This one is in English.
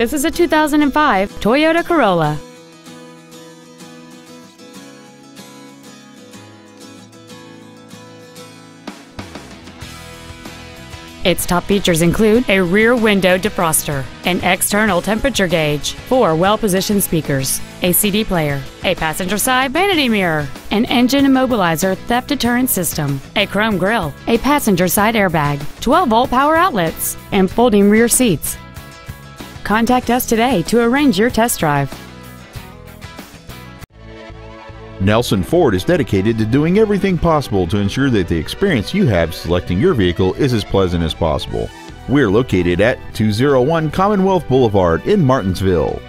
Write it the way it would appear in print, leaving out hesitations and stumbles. This is a 2005 Toyota Corolla. Its top features include a rear window defroster, an external temperature gauge, 4 well-positioned speakers, a CD player, a passenger side vanity mirror, an engine immobilizer theft deterrent system, a chrome grille, a passenger side airbag, 12-volt power outlets, and folding rear seats. Contact us today to arrange your test drive. Nelson Ford is dedicated to doing everything possible to ensure that the experience you have selecting your vehicle is as pleasant as possible. We're located at 201 Commonwealth Boulevard in Martinsville.